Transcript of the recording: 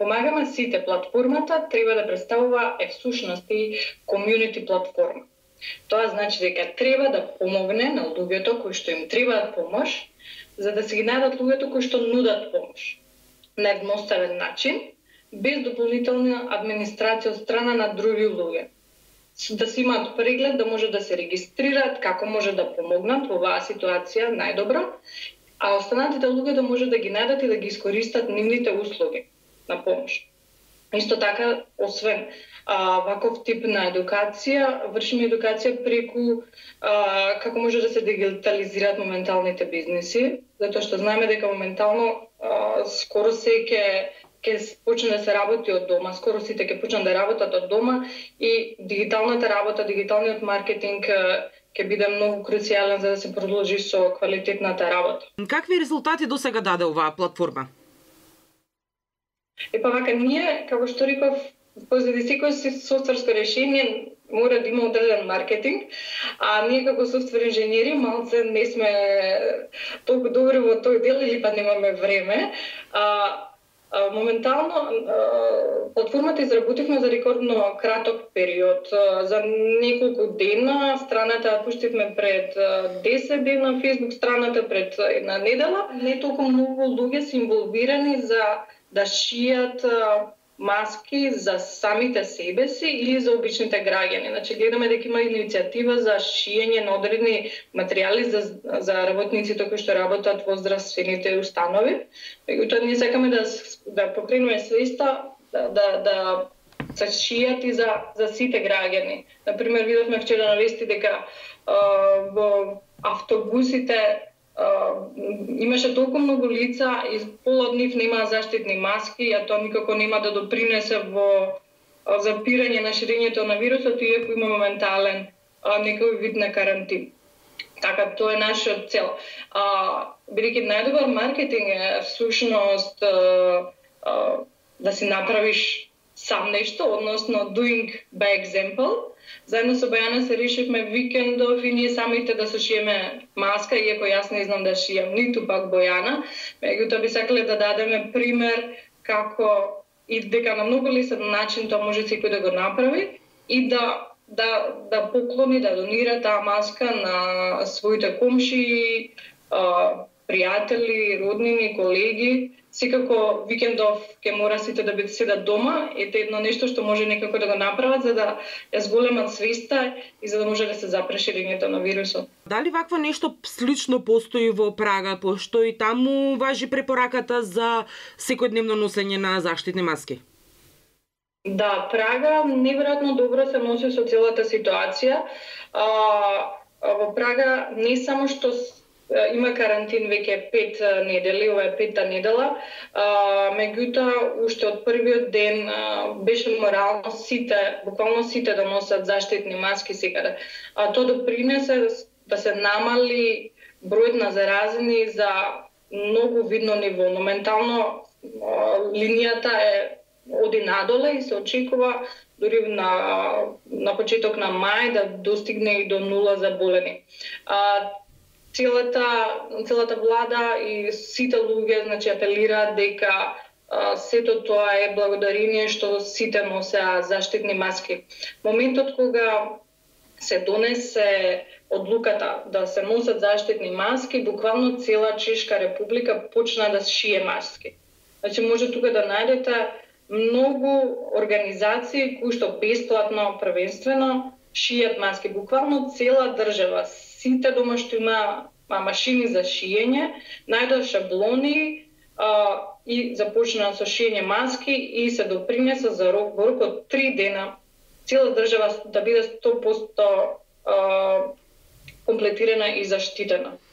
Помагаме сите. Платформата треба да представува е всушности комјунити платформа. Тоа значи дека треба да помогне на луѓето кои што им требаат помош, за да се ги најдат луѓето кои што нудат помош на едноставен начин, без дополнителна администрација од страна на други луѓе. Да се имаат преглед, да може да се регистрираат, како може да помогнат во оваа ситуација најдобро, а останатите луѓе да може да ги најдат и да ги искористат нивните услуги на помош. Исто така, освен ваков тип на едукација, вршиме едукација преку како може да се дигитализираат моменталните бизнеси, затоа што знаеме дека моментално скоро се ќе почне да се работи од дома, скоро сите ќе почнат да работат од дома и дигиталната работа, дигиталниот маркетинг ќе биде многу круцијален за да се продолжи со квалитетната работа. Какви резултати досега даде оваа платформа? Епа вака, ние, како што реков, позади секој софтверско решение мора да има одреден маркетинг, а ние како софтвер инженери малце не сме толку добри во тој дел или па немаме време. Моментално платформата изработивме за рекордно краток период. За неколку дена страната пуштивме пред 10 дена, Facebook страната пред една недела. Не толку многу луѓе се инволвирани за да шијат маски за самите себе си или за обичните граѓани. Значи, гледаме дека има иницијатива за шиење на одредени материјали за работниците кои што работат во здравствените установи. Меѓутоа, ние сакаме да покренуме свеста, да се шијат и за сите граѓани. Например, видовме вчера на вести дека во автобусите имаше толку многу лица и пола од нив немаа заштитни маски, а тоа никако нема да допринесе во запирање на ширењето на вирусот, иако има моментален некој вид на карантин. Така, тоа е нашиот цел. Бидејќи најдобар маркетинг е всушност да си направиш сам нешто, односно doing by example. Заедно со Бојана се решивме викендов и ние самите да се шиеме маска, иако јас не знам да шијам, ниту пак Бојана. Меѓутоа би сакале да дадеме пример како и дека на многу лесен начин тоа може секој да го направи и да поклони, да донира таа маска на своите комши, пријатели, роднини, колеги. Секако викендов ќе мора сите да бидат седат дома, ете едно нешто што може некако да го направат за да ја зголемат свеста и за да може да се запре ширењето на вирусот. Дали вакво нешто слично постои во Прага, пошто и таму важи препораката за секојдневно носење на заштитни маски? Да, Прага неверојатно добро се носи со целата ситуација. Во Прага не само што има карантин веќе 5 недели, ова е 5-та недела. Меѓутоа, уште од првиот ден беше морално сите, буквално сите да носат заштитни маски секаде. Тоа допринесе да се намали бројот на заразени за многу видно ниво. Моментално линијата е оди надоле и се очекува дури на почеток на мај да достигне и до 0 заболени. Целата влада и сите луѓе, значи, апелираат дека сето тоа е благодарение што сите носеа заштитни маски. Моментот кога се донесе одлуката да се носат заштитни маски, буквално цела Чешка република почна да шие маски. Значи, може тука да најдете многу организации кои што бесплатно, првенствено шијат маски. Буквално цела држава, сите дома што има машини за шиење, најдоа шаблони и започнаа со шиење маски и се допринесе за рок од 3 дена цела држава да биде 100% комплетирана и заштитена.